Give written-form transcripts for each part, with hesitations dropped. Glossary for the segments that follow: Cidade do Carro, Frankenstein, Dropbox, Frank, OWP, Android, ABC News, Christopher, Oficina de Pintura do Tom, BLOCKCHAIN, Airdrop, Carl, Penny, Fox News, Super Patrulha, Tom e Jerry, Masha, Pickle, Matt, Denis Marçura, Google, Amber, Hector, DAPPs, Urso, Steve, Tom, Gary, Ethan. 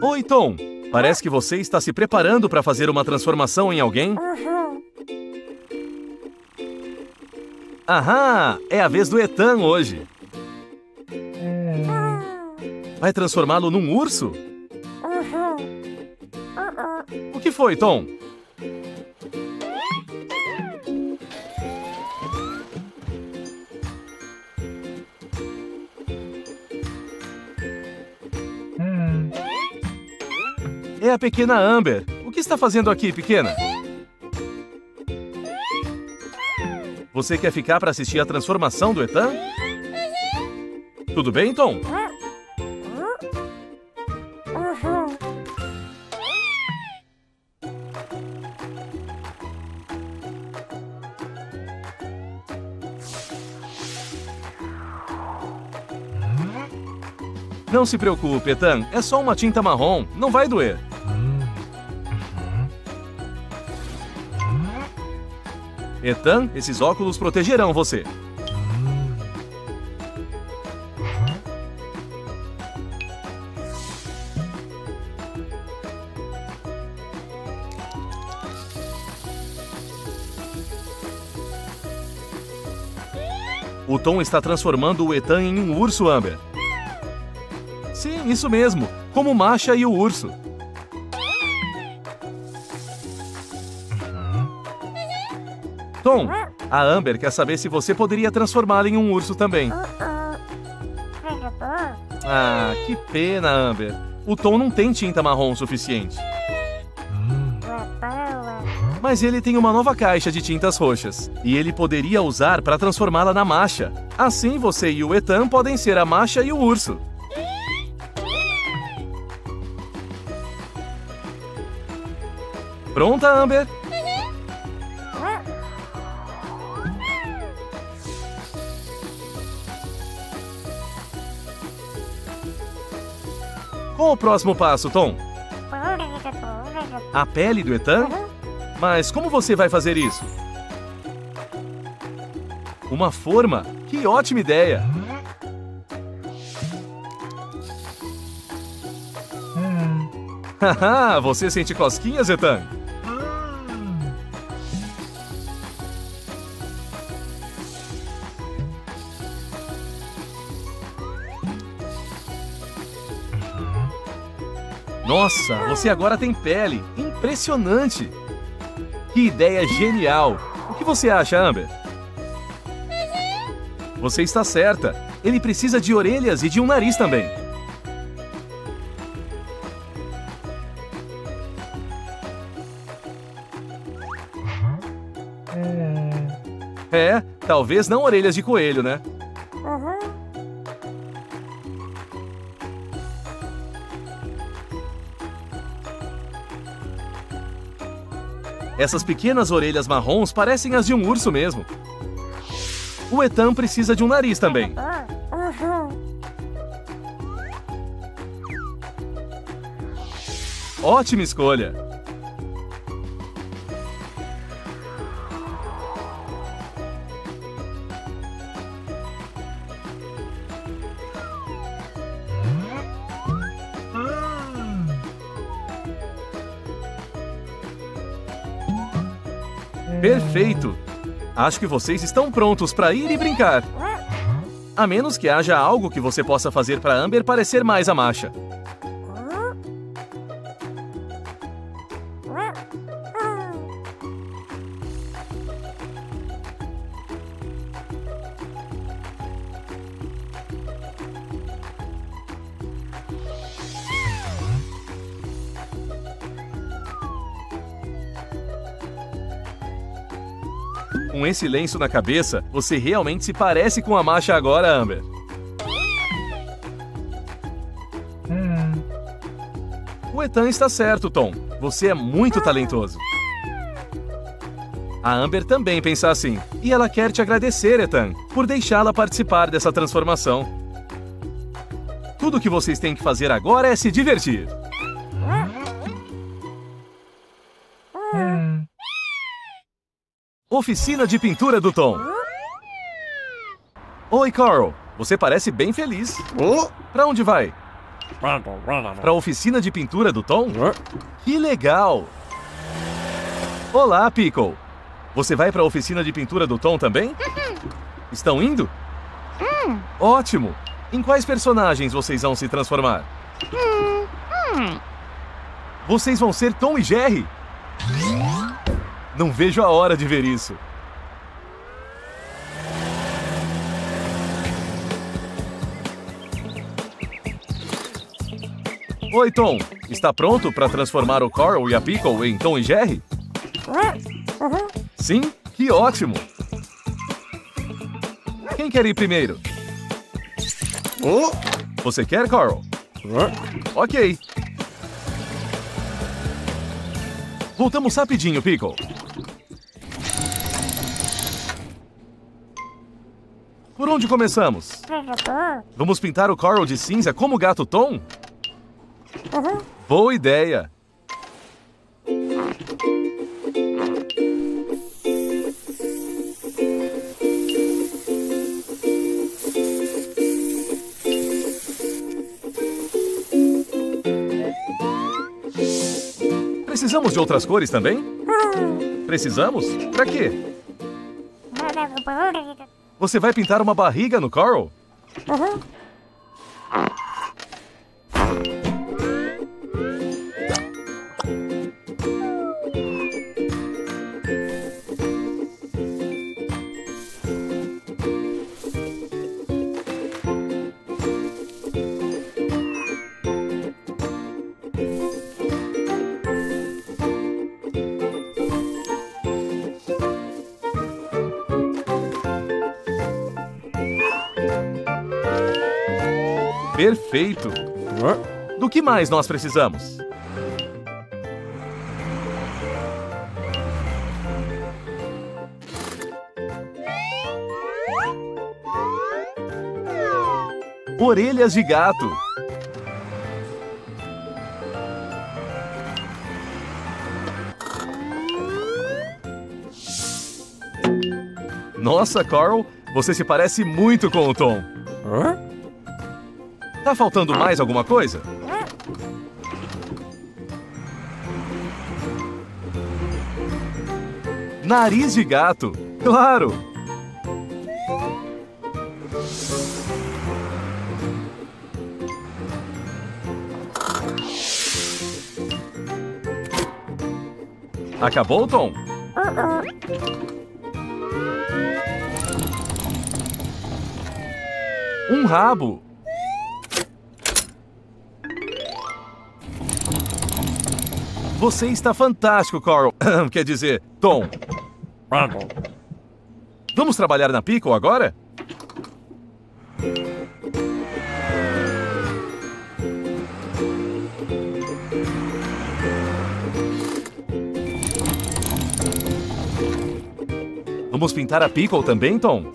Oi, Tom. Parece que você está se preparando para fazer uma transformação em alguém. Aham, é a vez do Ethan hoje. Vai transformá-lo num urso? O que foi, Tom? É a pequena Amber. O que está fazendo aqui, pequena? Você quer ficar para assistir a transformação do Ethan? Tudo bem, Tom? Não se preocupe, Ethan. É só uma tinta marrom. Não vai doer. Ethan, esses óculos protegerão você. O Tom está transformando o Ethan em um urso, Amber. Sim, isso mesmo. Como Masha e o urso. Tom, a Amber quer saber se você poderia transformá-la em um urso também. Ah, que pena, Amber. O Tom não tem tinta marrom suficiente. Mas ele tem uma nova caixa de tintas roxas. E ele poderia usar para transformá-la na Masha. Assim, você e o Ethan podem ser a Masha e o urso. Pronta, Amber? Qual o próximo passo, Tom? A pele do Ethan? Mas como você vai fazer isso? Uma forma? Que ótima ideia! Haha, você sente cosquinhas, Ethan? Nossa, você agora tem pele! Impressionante! Que ideia genial! O que você acha, Amber? Você está certa! Ele precisa de orelhas e de um nariz também! É, talvez não orelhas de coelho, né? Essas pequenas orelhas marrons parecem as de um urso mesmo. O Ethan precisa de um nariz também. Ótima escolha! Perfeito! Acho que vocês estão prontos para ir e brincar. A menos que haja algo que você possa fazer para Amber parecer mais a Masha. Com esse lenço na cabeça, você realmente se parece com a Masha agora, Amber. O Ethan está certo, Tom. Você é muito talentoso. A Amber também pensa assim. E ela quer te agradecer, Ethan, por deixá-la participar dessa transformação. Tudo o que vocês têm que fazer agora é se divertir. Oficina de Pintura do Tom. Oi, Carl. Você parece bem feliz. Pra onde vai? Pra oficina de pintura do Tom? Que legal! Olá, Pickle! Você vai para a oficina de pintura do Tom também? Estão indo? Ótimo! Em quais personagens vocês vão se transformar? Vocês vão ser Tom e Jerry? Não vejo a hora de ver isso. Oi, Tom. Está pronto para transformar o Carl e a Pickle em Tom e Jerry? Sim? Que ótimo! Quem quer ir primeiro? Você quer, Carl? Ok. Voltamos rapidinho, Pickle. Por onde começamos? Vamos pintar o Carl de cinza como o gato Tom? Boa ideia! Precisamos de outras cores também? Precisamos? Pra quê? Você vai pintar uma barriga no Carl? Perfeito! Do que mais nós precisamos? Orelhas de gato! Nossa, Carl, você se parece muito com o Tom! Tá faltando mais alguma coisa? Nariz de gato, claro! Acabou, Tom? Um rabo! Você está fantástico, Carl. Quer dizer, Tom. Vamos trabalhar na Pickle agora? Vamos pintar a Pickle também, Tom?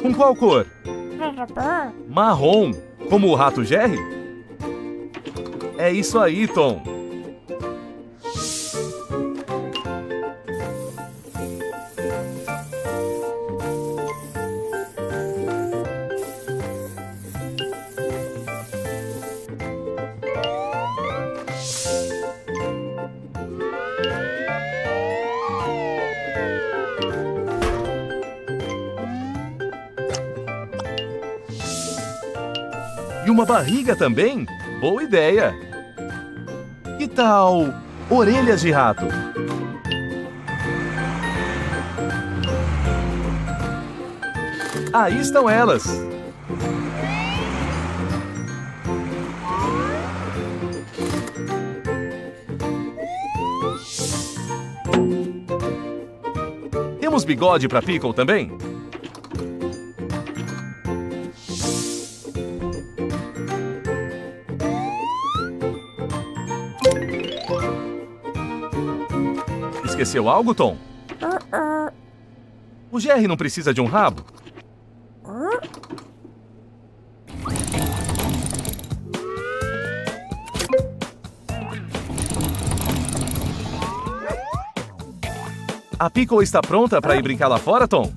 Com qual cor? Marrom. Como o rato Jerry? É isso aí, Tom. Uma barriga também? Boa ideia! Que tal orelhas de rato? Aí estão elas! Temos bigode para Pickle também? Esqueceu algo, Tom? O Jerry não precisa de um rabo? A Pickle está pronta para ir brincar lá fora, Tom?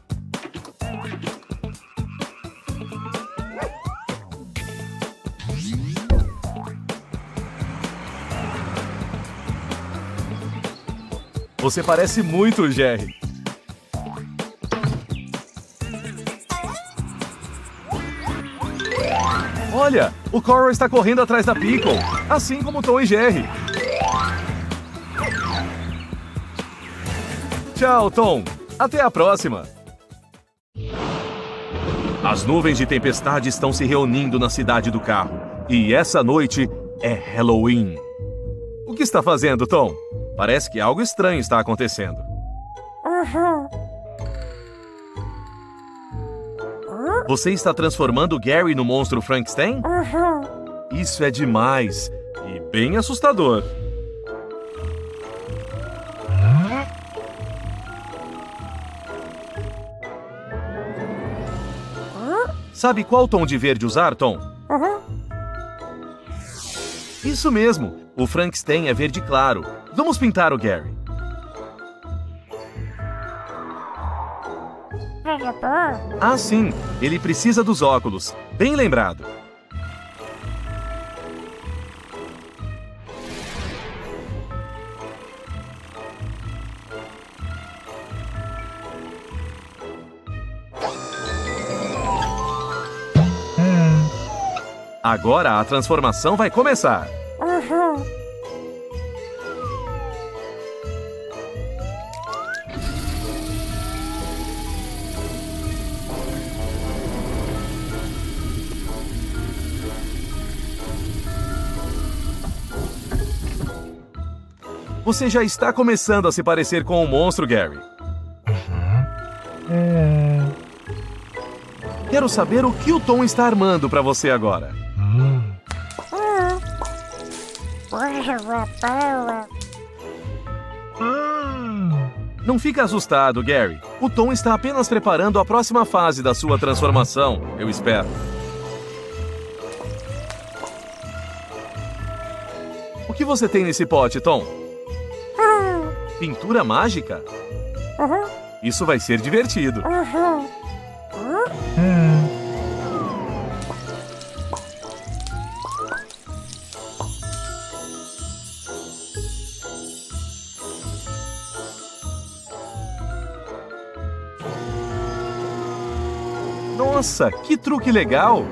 Você parece muito o Jerry. Olha, o Carl está correndo atrás da Pickle, assim como Tom e Jerry. Tchau, Tom. Até a próxima. As nuvens de tempestade estão se reunindo na Cidade do Carro. E essa noite é Halloween. O que está fazendo, Tom? Parece que algo estranho está acontecendo. Você está transformando Gary no monstro Frankenstein? Isso é demais e bem assustador. Sabe qual tom de verde usar, Tom? Isso mesmo, o Frankenstein é verde claro. Vamos pintar o Gary. Ah, sim. Ele precisa dos óculos. Bem lembrado. Agora a transformação vai começar. Você já está começando a se parecer com o monstro, Gary. Quero saber o que o Tom está armando para você agora. Não fica assustado, Gary. O Tom está apenas preparando a próxima fase da sua transformação, eu espero. O que você tem nesse pote, Tom? Pintura mágica? Isso vai ser divertido. Nossa, que truque legal!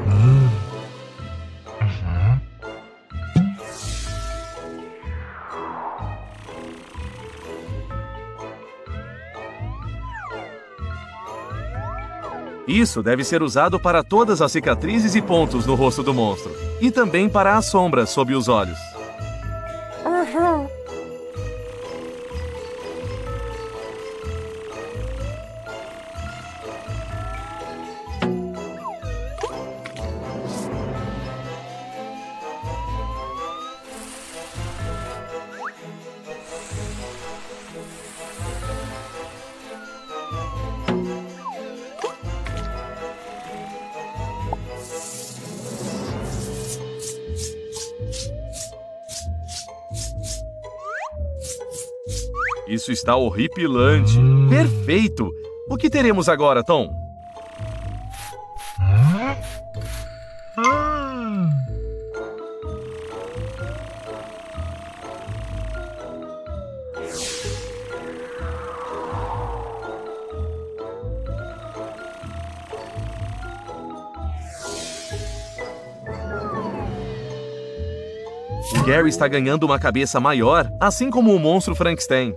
Isso deve ser usado para todas as cicatrizes e pontos no rosto do monstro. E também para as sombras sob os olhos. Isso está horripilante. Perfeito! O que teremos agora, Tom? O Gary está ganhando uma cabeça maior, assim como o monstro Frankenstein.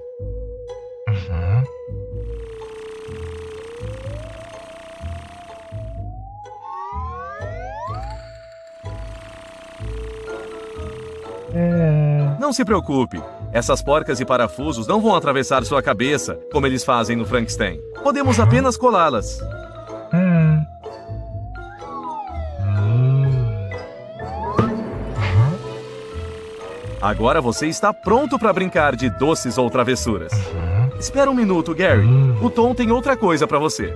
Não se preocupe, essas porcas e parafusos não vão atravessar sua cabeça, como eles fazem no Frankenstein. Podemos apenas colá-las. Agora você está pronto para brincar de doces ou travessuras. Espera um minuto, Gary. O Tom tem outra coisa para você.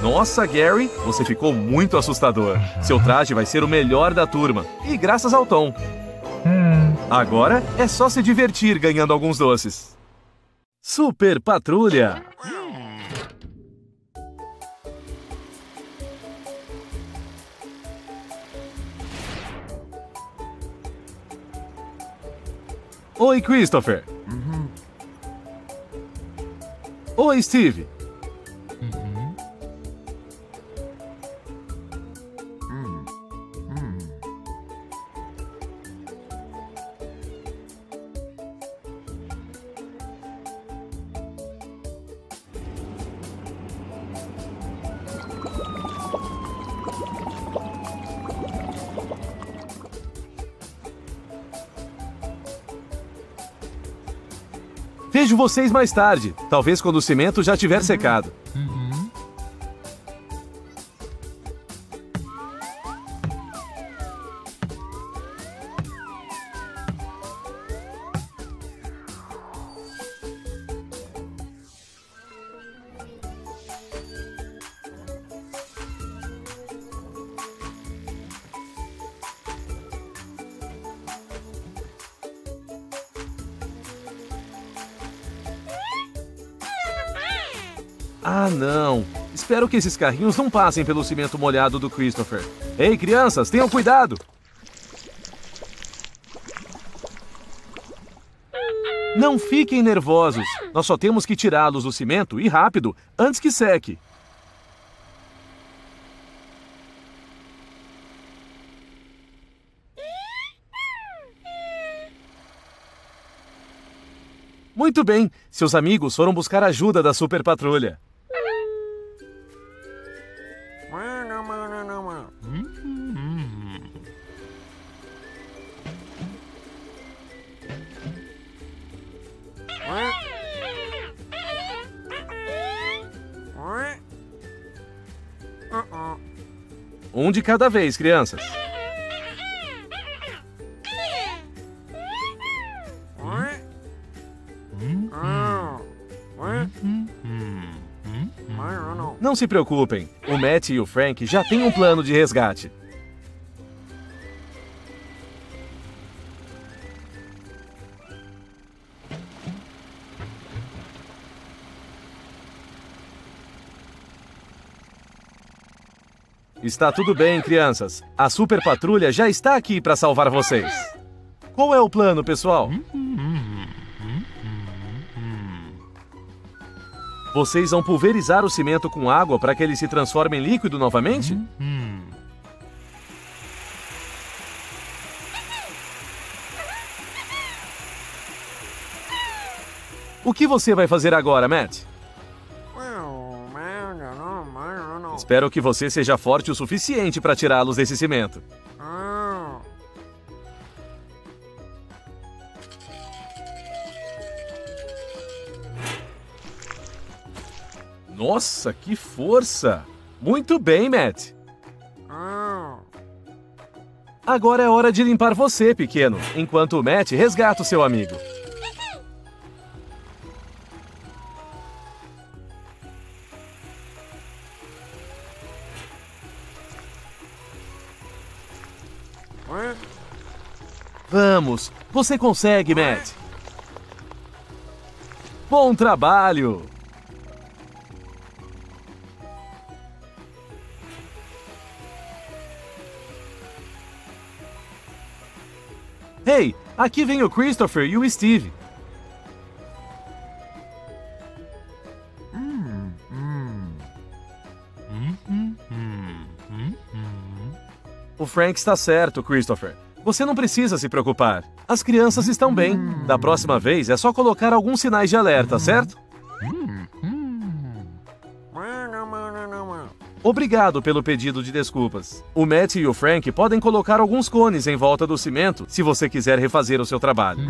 Nossa, Gary, você ficou muito assustador. Seu traje vai ser o melhor da turma, e graças ao Tom. Agora é só se divertir ganhando alguns doces. Super Patrulha! Oi, Christopher! Oi, Steve! Vejo vocês mais tarde, talvez quando o cimento já tiver secado. Ah, não. Espero que esses carrinhos não passem pelo cimento molhado do Christopher. Ei, crianças, tenham cuidado! Não fiquem nervosos. Nós só temos que tirá-los do cimento e rápido, antes que seque. Muito bem. Seus amigos foram buscar ajuda da Super Patrulha. Um de cada vez, crianças. Não se preocupem, o Matt e o Frank já têm um plano de resgate. Está tudo bem, crianças. A Super Patrulha já está aqui para salvar vocês. Qual é o plano, pessoal? Vocês vão pulverizar o cimento com água para que ele se transforme em líquido novamente? O que você vai fazer agora, Matt? Espero que você seja forte o suficiente para tirá-los desse cimento. Nossa, que força! Muito bem, Matt! Agora é hora de limpar você, pequeno, enquanto o Matt resgata o seu amigo. Vamos! Você consegue, Matt! Bom trabalho! Ei, aqui vem o Christopher e o Steve. O Frank está certo, Christopher. Você não precisa se preocupar. As crianças estão bem. Da próxima vez é só colocar alguns sinais de alerta, certo? Obrigado pelo pedido de desculpas. O Matt e o Frank podem colocar alguns cones em volta do cimento se você quiser refazer o seu trabalho.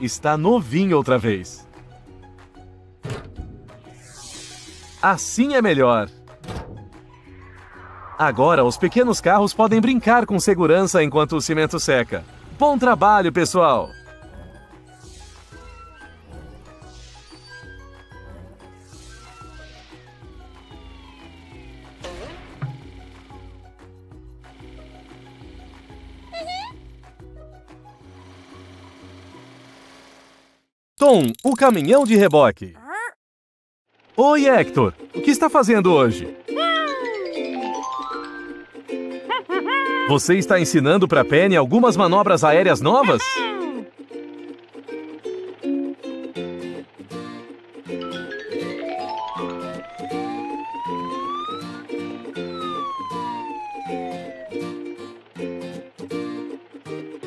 Está novinho outra vez. Assim é melhor. Agora os pequenos carros podem brincar com segurança enquanto o cimento seca. Bom trabalho, pessoal! Tom, o caminhão de reboque. Oi, Hector. O que está fazendo hoje? Você está ensinando para Penny algumas manobras aéreas novas?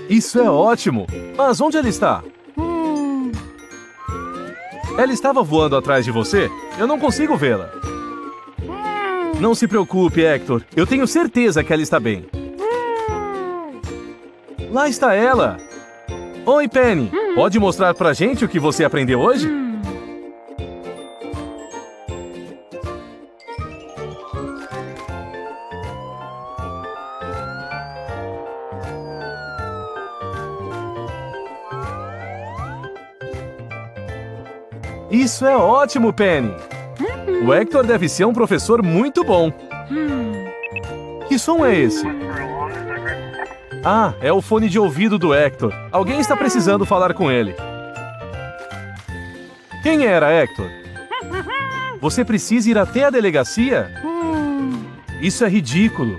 Isso é ótimo! Mas onde ela está? Ela estava voando atrás de você? Eu não consigo vê-la. Não se preocupe, Hector. Eu tenho certeza que ela está bem. Lá está ela! Oi, Penny. Pode mostrar pra gente o que você aprendeu hoje? Isso é ótimo, Penny! O Hector deve ser um professor muito bom. Que som é esse? Ah, é o fone de ouvido do Hector. Alguém está precisando falar com ele. Quem era, Hector? Você precisa ir até a delegacia? Isso é ridículo.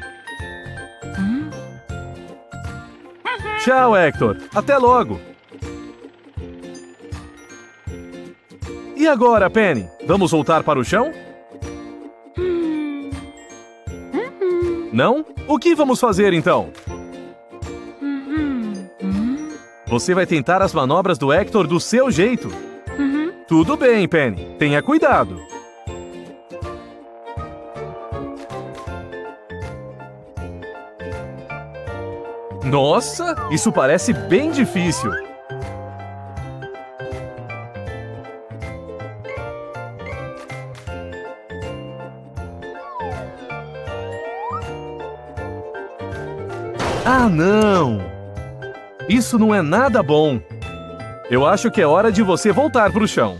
Tchau, Hector. Até logo. E agora, Penny? Vamos voltar para o chão? Não? O que vamos fazer, então? Você vai tentar as manobras do Hector do seu jeito. Tudo bem, Penny. Tenha cuidado. Nossa, isso parece bem difícil. Ah, não! Isso não é nada bom. Eu acho que é hora de você voltar para o chão.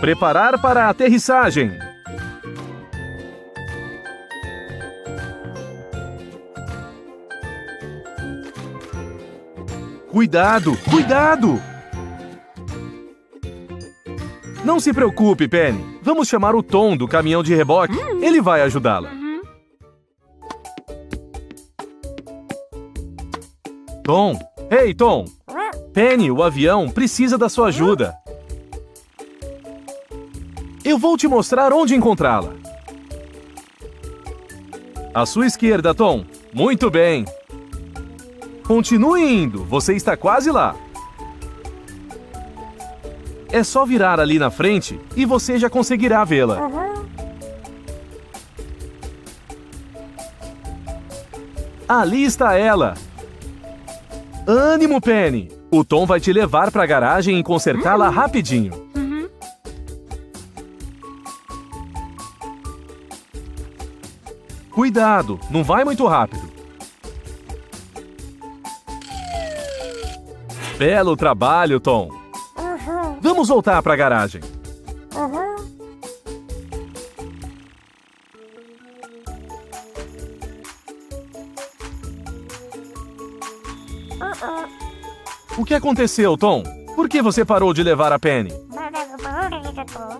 Preparar para a aterrissagem. Cuidado! Cuidado! Não se preocupe, Penny. Vamos chamar o Tom do caminhão de reboque. Ele vai ajudá-la. Tom! Ei, Tom! Penny, o avião, precisa da sua ajuda. Eu vou te mostrar onde encontrá-la. À sua esquerda, Tom. Muito bem. Continue indo. Você está quase lá. É só virar ali na frente e você já conseguirá vê-la. Ali está ela. Ânimo, Penny! O Tom vai te levar para a garagem e consertá-la rapidinho. Cuidado, não vai muito rápido. Belo trabalho, Tom. Vamos voltar para a garagem. O que aconteceu, Tom? Por que você parou de levar a Penny?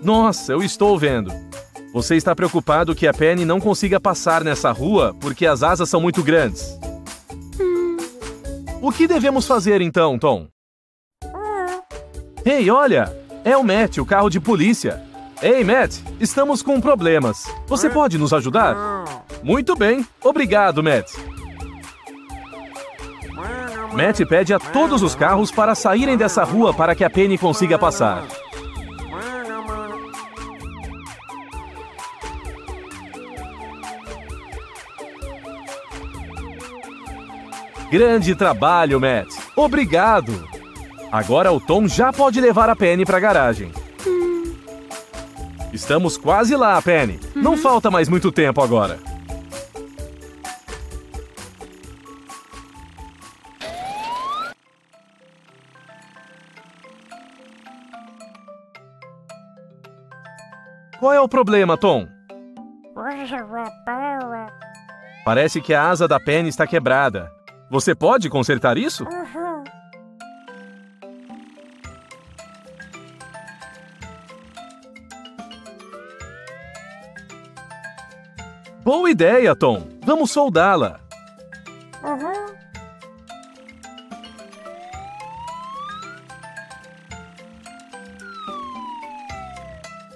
Nossa, eu estou vendo. Você está preocupado que a Penny não consiga passar nessa rua porque as asas são muito grandes. O que devemos fazer então, Tom? Ei, olha! É o Matt, o carro de polícia. Ei, Matt, estamos com problemas. Você pode nos ajudar? Muito bem. Obrigado, Matt. Matt pede a todos os carros para saírem dessa rua para que a Penny consiga passar. Grande trabalho, Matt. Obrigado. Agora o Tom já pode levar a Penny para a garagem. Estamos quase lá, Penny. Não falta mais muito tempo agora. Qual é o problema, Tom? Parece que a asa da Penny está quebrada. Você pode consertar isso? Boa ideia, Tom. Vamos soldá-la.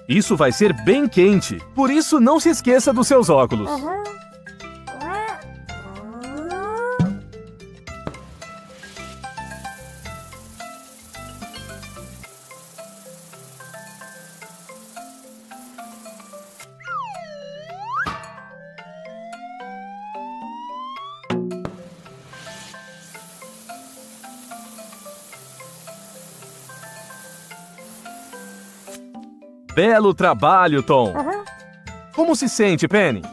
Isso vai ser bem quente, por isso não se esqueça dos seus óculos. Belo trabalho, Tom. Como se sente, Penny?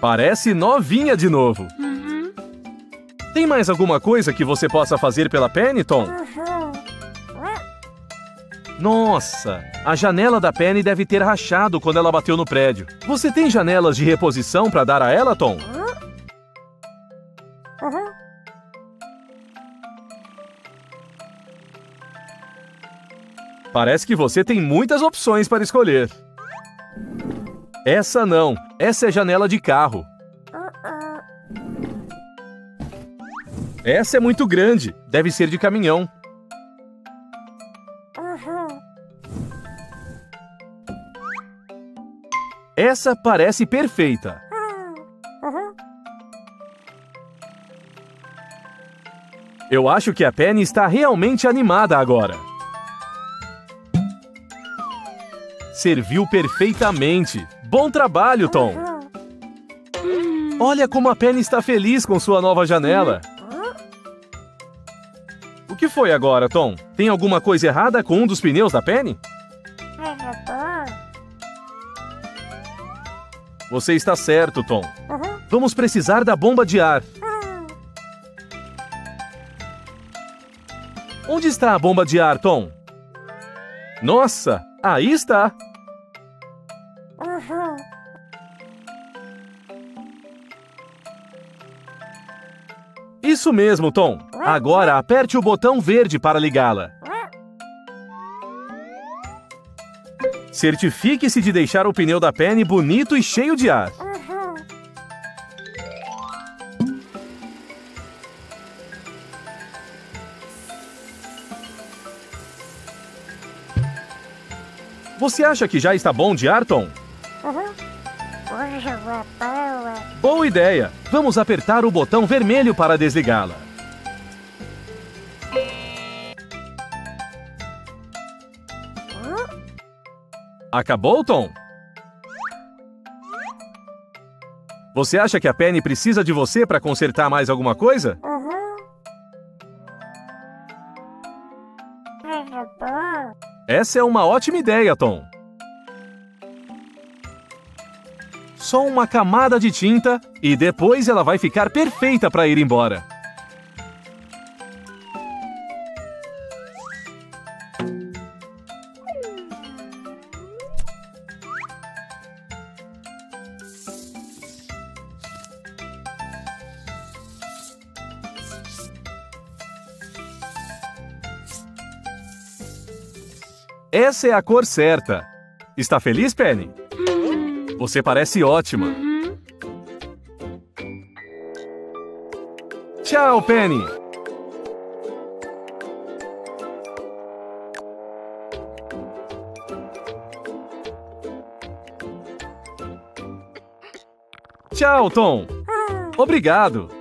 Parece novinha de novo. Tem mais alguma coisa que você possa fazer pela Penny, Tom? Nossa, a janela da Penny deve ter rachado quando ela bateu no prédio. Você tem janelas de reposição para dar a ela, Tom? Parece que você tem muitas opções para escolher. Essa não, essa é janela de carro. Essa é muito grande, deve ser de caminhão. Essa parece perfeita. Eu acho que a Penny está realmente animada agora. Serviu perfeitamente. Bom trabalho, Tom. Olha como a Penny está feliz com sua nova janela. O que foi agora, Tom? Tem alguma coisa errada com um dos pneus da Penny? Você está certo, Tom. Vamos precisar da bomba de ar. Onde está a bomba de ar, Tom? Nossa, aí está. Isso mesmo, Tom. Agora aperte o botão verde para ligá-la. Certifique-se de deixar o pneu da Penny bonito e cheio de ar. Você acha que já está bom de ar, Tom? Boa ideia! Vamos apertar o botão vermelho para desligá-la. Acabou, Tom? Você acha que a Penny precisa de você para consertar mais alguma coisa? Essa é uma ótima ideia, Tom. Só uma camada de tinta e depois ela vai ficar perfeita para ir embora. Essa é a cor certa. Está feliz, Penny? Você parece ótima. Tchau, Penny! Tchau, Tom! Obrigado!